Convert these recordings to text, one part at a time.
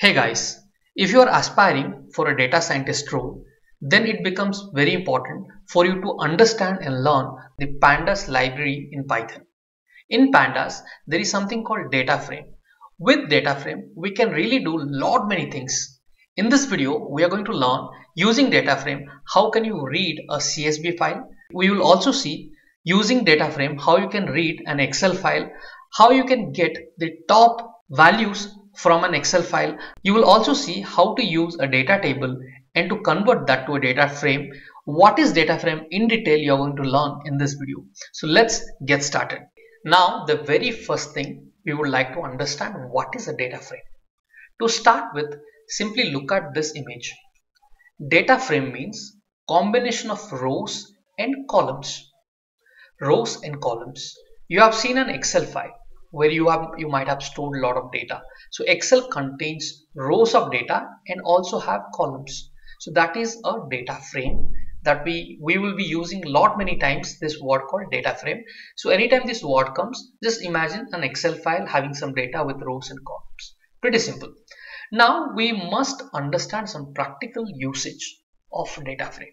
Hey guys, if you are aspiring for a data scientist role, then it becomes very important for you to understand and learn the Pandas library in Python. In Pandas, there is something called DataFrame. With DataFrame, we can really do many things. In this video, we are going to learn using DataFrame, how can you read a CSV file? We will also see using DataFrame, how you can read an Excel file, how you can get the top values from an Excel file. You will also see how to use a data table and to convert that to a data frame. What is data frame in detail you are going to learn in this video. So let's get started. Now the very first thing we would like to understand, what is a data frame? To start with, simply look at this image. Data frame means combination of rows and columns. Rows and columns. You have seen an Excel file where you might have stored a lot of data. So Excel contains rows of data and also have columns. So that is a data frame that we will be using many times, this word called data frame. So anytime this word comes, just imagine an Excel file having some data with rows and columns. Pretty simple. Now we must understand some practical usage of data frame.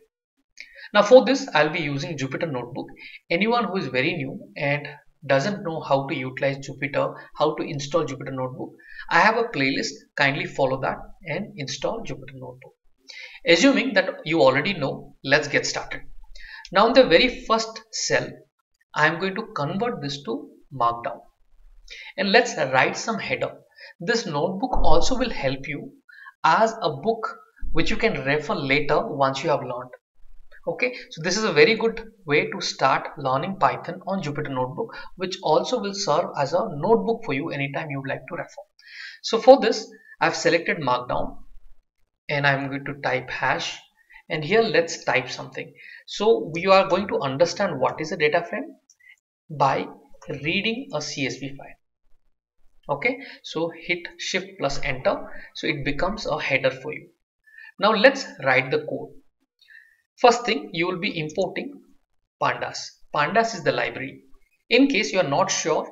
Now for this, I'll be using Jupyter Notebook. Anyone who is very new and doesn't know how to utilize Jupyter, how to install Jupyter Notebook, I have a playlist, kindly follow that and install Jupyter Notebook. Assuming that you already know, let's get started. Now in the very first cell, I am going to convert this to Markdown. And let's write some header. This notebook also will help you as a book which you can refer later once you have learned. Okay, so this is a very good way to start learning Python on Jupyter Notebook, which also will serve as a notebook for you anytime you would like to refer. So for this, I've selected Markdown and I'm going to type hash, and here let's type something. So we are going to understand what is a data frame by reading a CSV file. Okay, so hit shift plus enter. So it becomes a header for you. Now let's write the code. First thing, you will be importing Pandas. Pandas is the library. In case you are not sure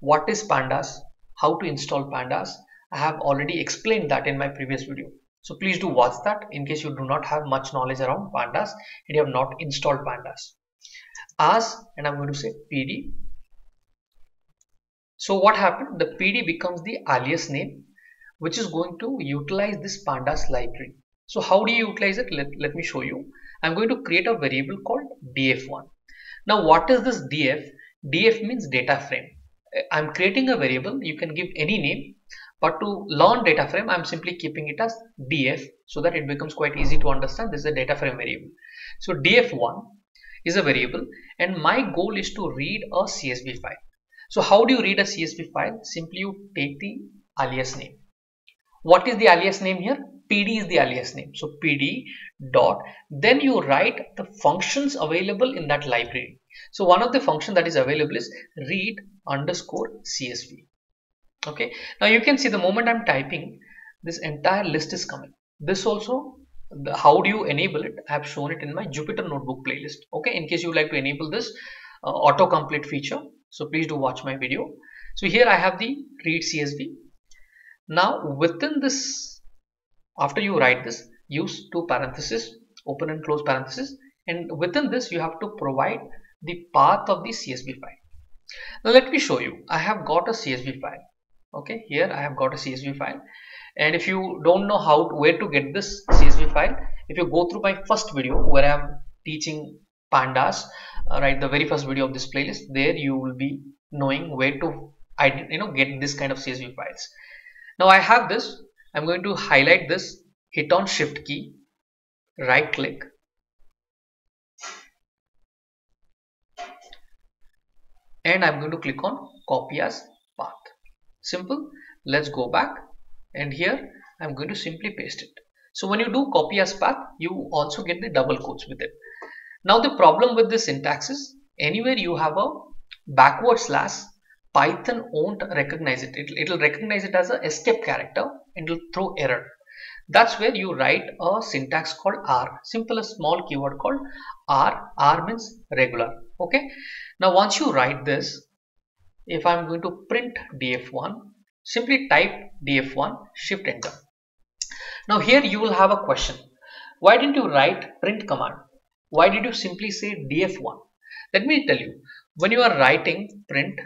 what is Pandas, how to install Pandas, I have already explained that in my previous video. So please do watch that in case you do not have much knowledge around Pandas and you have not installed Pandas. And I'm going to say PD. So what happened? The PD becomes the alias name, which is going to utilize this Pandas library. So how do you utilize it? Let me show you. I'm going to create a variable called df1. Now what is this df? df means data frame. I'm creating a variable. You can give any name, but to learn data frame, I'm simply keeping it as df so that it becomes quite easy to understand. This is a data frame variable. So df1 is a variable and my goal is to read a CSV file. So how do you read a CSV file? Simply you take the alias name. What is the alias name here? PD is the alias name. So PD dot, then you write the functions available in that library. So one of the functions that is available is read underscore CSV. Okay. Now you can see the moment I'm typing, this entire list is coming. This also, how do you enable it? I have shown it in my Jupyter Notebook playlist. Okay. In case you would like to enable this autocomplete feature. So please do watch my video. So here I have the read CSV. Now within this, after you write this, use two parentheses, open and close parentheses, and within this you have to provide the path of the CSV file. Now let me show you. I have got a CSV file. Okay, here I have got a CSV file, and if you don't know how to, where to get this CSV file, if you go through my first video where I am teaching Pandas, right, the very first video of this playlist, there you will be knowing where to get this kind of CSV files. Now I have this. I'm going to highlight this, hit on shift key, right click. And I'm going to click on copy as path. Simple. Let's go back. And here I'm going to simply paste it. So when you do copy as path, you also get the double quotes with it. Now the problem with this syntax is anywhere you have a backward slash, Python won't recognize it. It'll recognize it as an escape character and it'll throw error. That's where you write a syntax called R. Simple, a small keyword called R. R means regular. Okay. Now once you write this, if I'm going to print df1, Simply type df1, shift enter. Now here you will have a question. Why didn't you write print command? Why did you simply say df1? Let me tell you, when you are writing print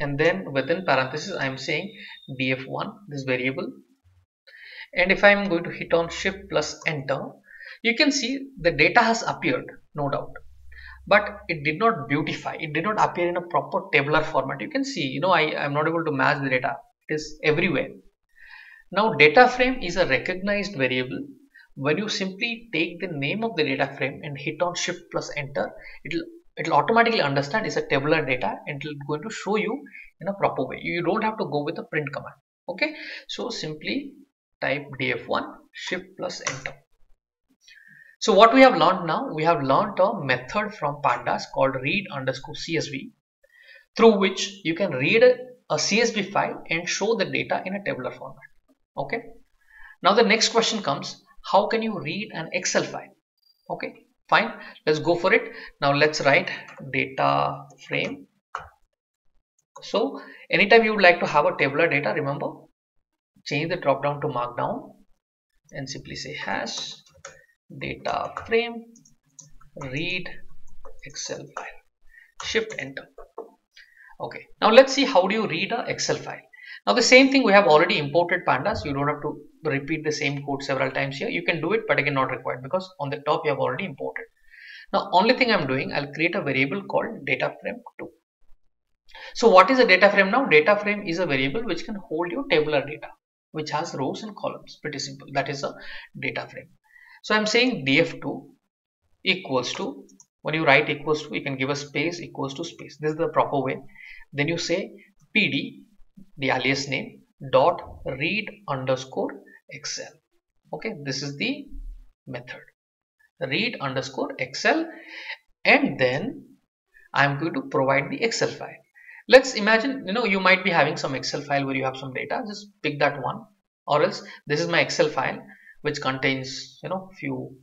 and then within parenthesis I am saying df1, this variable, and if I am going to hit on shift plus enter, you can see the data has appeared, no doubt, but it did not beautify, it did not appear in a proper tabular format. You can see, you know, I am not able to match the data, it is everywhere. Now data frame is a recognized variable. When you simply take the name of the data frame and hit on shift plus enter, it'll automatically understand it's a tabular data and it'll going to show you in a proper way. You don't have to go with a print command. Okay, so simply type df1, shift plus enter. So what we have learned now, we have learned a method from Pandas called read_CSV, through which you can read a CSV file and show the data in a tabular format. Okay. Now the next question comes, how can you read an Excel file? Okay, fine. Let's go for it. Now let's write data frame. So anytime you would like to have a tabular data, remember, change the drop down to markdown and simply say hash data frame read Excel file, shift enter. Okay, now let's see how do you read an Excel file. Now the same thing, we have already imported Pandas. You don't have to repeat the same code several times here. You can do it, but again not required because on the top you have already imported. Now only thing I'm doing, I'll create a variable called DataFrame2. So what is a data frame now? Data frame is a variable which can hold your tabular data, which has rows and columns. Pretty simple. That is a data frame. So I'm saying df2 equals to, when you write equals to, you can give a space equals to space. This is the proper way. Then you say pd, the alias name, dot read_Excel. Okay, this is the method, read_Excel, and then I'm going to provide the Excel file. Let's imagine, you know, you might be having some Excel file where you have some data. Just pick that one, or else this is my Excel file which contains, you know, few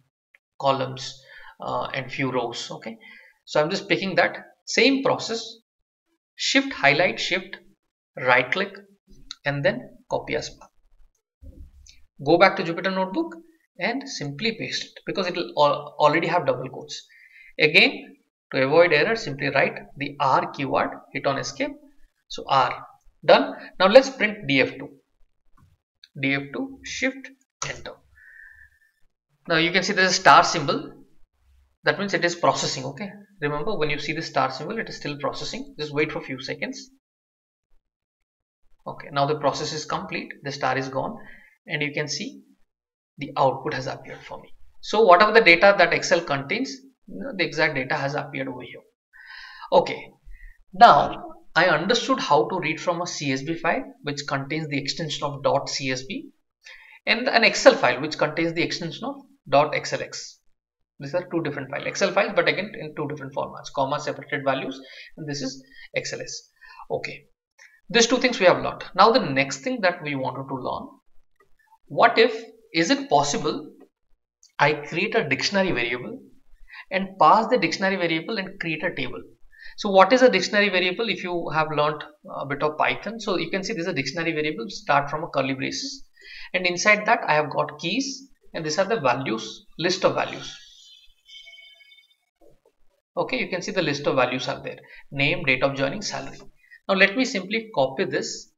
columns and few rows. Okay, so I'm just picking that. Same process, shift highlight, shift right click, and then copy as path. Go back to Jupyter Notebook and simply paste it because it will already have double quotes. Again, to avoid error, simply write the R keyword, hit on escape. So R, done. Now let's print df2. df2, shift enter. Now you can see there is a star symbol. That means it is processing. Okay. Remember, when you see the star symbol, it is still processing. Just wait for a few seconds. Okay. Now the process is complete. The star is gone, and you can see the output has appeared for me. So whatever the data that Excel contains, the exact data has appeared over here. Okay, now I understood how to read from a CSV file which contains the extension of .csv and an Excel file which contains the extension of .xlx. These are two different files, Excel files, but again in two different formats, comma separated values, and this is xls. Okay, these two things we have learned. Now the next thing that we wanted to learn, what if, is it possible I create a dictionary variable and pass the dictionary variable and create a table? So what is a dictionary variable? If you have learnt a bit of Python, so you can see this is a dictionary variable, start from a curly braces, and inside that I have got keys, and these are the values, list of values. Okay, you can see the list of values are there, name, date of joining, salary. Now let me simply copy this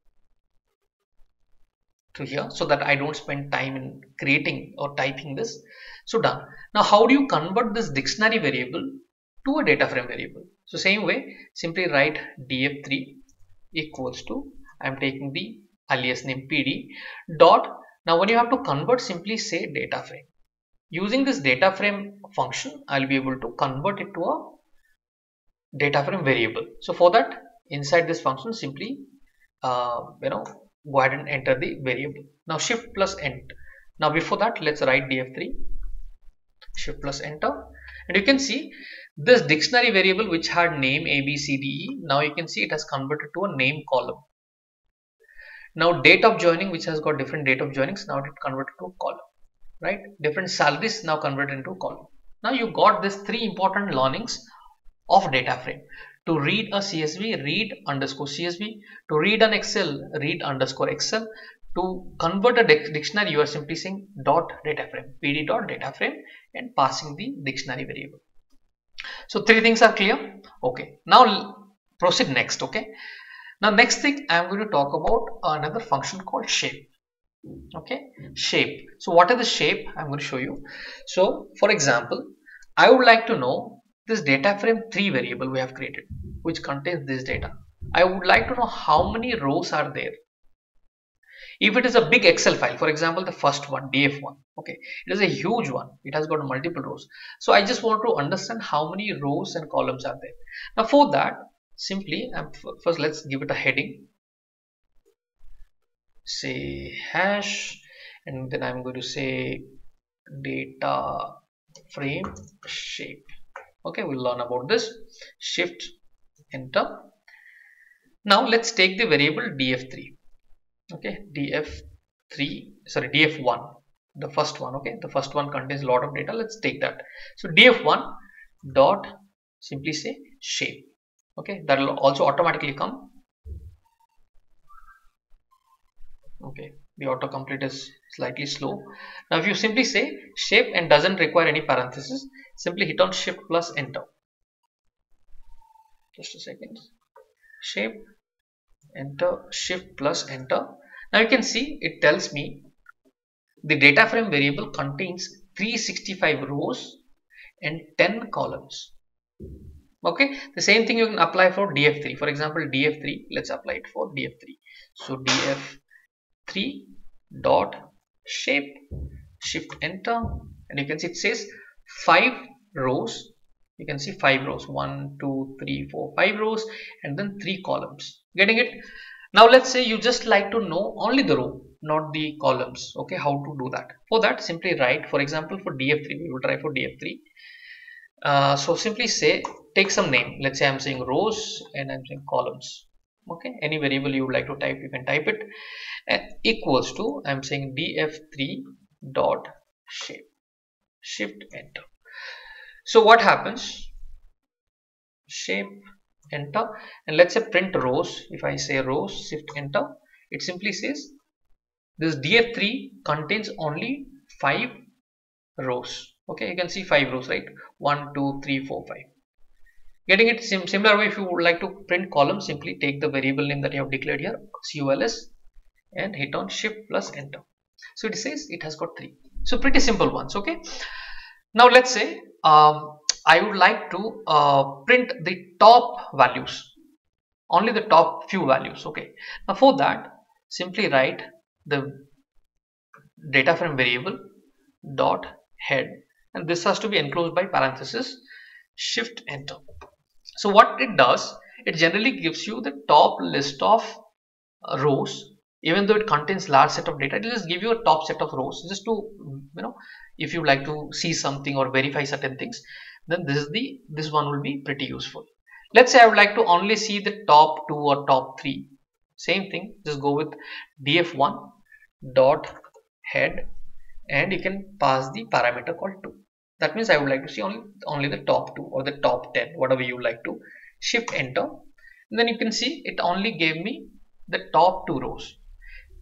to here so that I don't spend time in creating or typing this. So done. Now how do you convert this dictionary variable to a data frame variable? So same way, simply write df3 equals to, I'm taking the alias name pd dot. Now when you have to convert, simply say data frame. Using this data frame function, I'll be able to convert it to a data frame variable. So for that, inside this function, simply go ahead and enter the variable. Now shift plus enter. Now before that, let's write df3. Shift plus enter, and you can see this dictionary variable which had name A, B, C, D, E. Now you can see it has converted to a name column. Now date of joining, which has got different date of joinings, now it converted to a column, right? Different salaries now converted into a column. Now you got this three important learnings of data frame. To read a CSV, read underscore CSV. To read an Excel, read underscore Excel. To convert a dictionary, you are simply saying dot dataframe, pd dot dataframe, and passing the dictionary variable. So three things are clear. Okay, now proceed next. Okay, now next thing I am going to talk about another function called shape. Okay, shape. So what is the shape? I am going to show you. So for example, I would like to know this data frame 3 variable we have created, which contains this data. I would like to know how many rows are there. If it is a big Excel file, for example, the first one, DF1, okay, it is a huge one. It has got multiple rows. So I just want to understand how many rows and columns are there. Now for that, simply, first let's give it a heading. Say hash, and then I'm going to say data frame shape. Okay, we'll learn about this. Shift, enter. Now let's take the variable DF3. Okay, DF1, the first one. Okay, the first one contains a lot of data. Let's take that. So DF1 dot, simply say shape. Okay, that will also automatically come. Okay, the autocomplete is slightly slow. Now if you simply say shape and doesn't require any parentheses, simply hit on shift plus enter. Just a second. Shape, enter, shift plus enter. Now you can see it tells me the data frame variable contains 365 rows and 10 columns. Okay, the same thing you can apply for DF3. For example, DF3, let's apply it for DF3. So DF3 dot shape, shift enter, and you can see it says 5 rows. You can see 5 rows, 1, 2, 3, 4, 5 rows, and then 3 columns. Getting it? Now let's say you just like to know only the row, not the columns. Okay, how to do that? For that, simply write, for example, for DF3, we will try for DF3. So simply say, take some name. Let's say I'm saying rows and I'm saying columns. Okay, any variable you would like to type, you can type it. Equals to, I'm saying DF3 dot shape. Shift enter. So what happens? Shape, enter, and let's say print rows. If I say rows, shift enter, it simply says this DF3 contains only 5 rows. Okay, you can see 5 rows, right? 1, 2, 3, 4, 5. Getting it? Similar way, if you would like to print columns, simply take the variable name that you have declared here, COLS, and hit on shift plus enter. So it says it has got 3. So pretty simple ones. Okay, now let's say I would like to print the top values, only the top few values. Okay, now for that, simply write the data frame variable dot head, and this has to be enclosed by parentheses, shift enter. So what it does, it generally gives you the top list of rows. Even though it contains large set of data, it will just give you a top set of rows, just to, you know, if you like to see something or verify certain things, then this is the, this one will be pretty useful. Let's say I would like to only see the top 2 or top 3. Same thing, just go with df1 dot head, and you can pass the parameter called 2. That means I would like to see only the top 2 or the top 10, whatever you like to. Shift enter, and then you can see it only gave me the top 2 rows.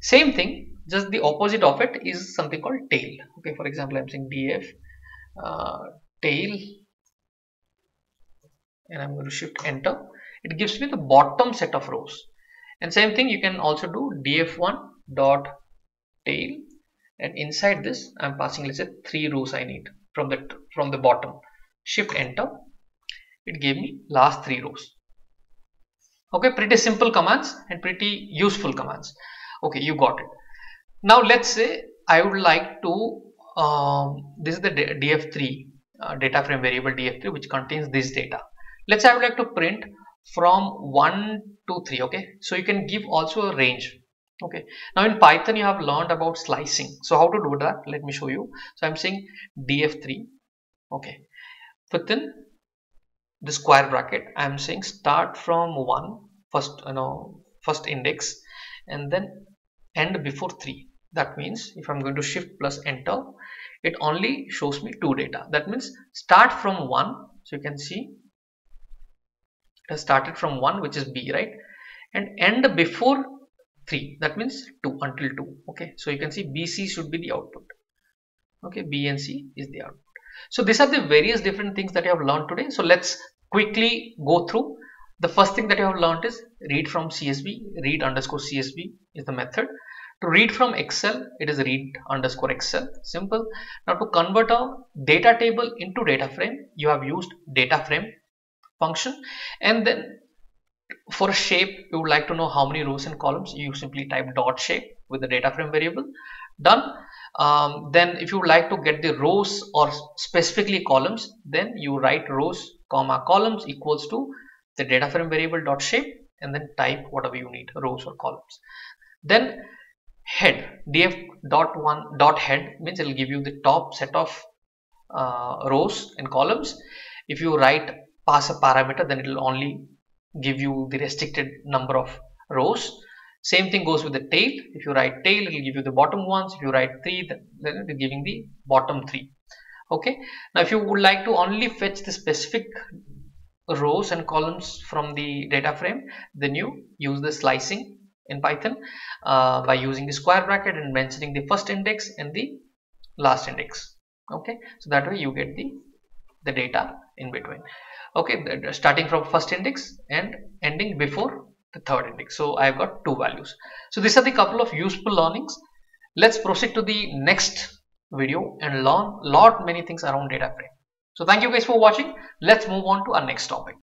Same thing, just the opposite of it is something called tail. Okay, for example, I'm saying df tail, and I'm going to shift enter. It gives me the bottom set of rows. And same thing, you can also do df1 dot tail, and inside this I'm passing, let's say, 3 rows I need from the bottom. Shift enter, it gave me last 3 rows. Okay, pretty simple commands and pretty useful commands. Okay, you got it. Now let's say I would like to this is the DF3 data frame variable DF3, which contains this data. Let's say I would like to print from 1 to 3. Okay, so you can give also a range. Okay, now in Python you have learned about slicing, so how to do that, let me show you. So I'm saying DF3, okay, within the square bracket I'm saying start from 1, first index, and then end before 3. That means if I'm going to shift plus enter, it only shows me 2 data. That means start from 1, so you can see It has started from 1, which is B, right, and end before 3, that means 2, until 2. Okay, so you can see BC should be the output. Okay, B and C is the output. So these are the various different things that you have learned today. So let's quickly go through. The first thing that you have learned is read from CSV. Read underscore CSV is the method. To read from Excel, it is read underscore Excel. Simple. Now to convert a data table into data frame, you have used data frame function. And then for shape, you would like to know how many rows and columns, you simply type dot shape with the data frame variable. Done. Then if you would like to get the rows or specifically columns, then you write rows comma columns equals to the data frame variable dot shape, and then type whatever you need, rows or columns. Then head df dot one dot head means it will give you the top set of rows and columns. If you write pass a parameter, then it will only give you the restricted number of rows. Same thing goes with the tail. If you write tail, it will give you the bottom ones. If you write 3, then it is giving the bottom 3. Okay. Now, if you would like to only fetch the specific rows and columns from the data frame, then you use the slicing in Python by using the square bracket and mentioning the first index and the last index. Okay. So that way you get the data in between. Okay. Starting from first index and ending before the third index. So I've got 2 values. So these are the couple of useful learnings. Let's proceed to the next video and learn lot many things around data frame. So thank you guys for watching. Let's move on to our next topic.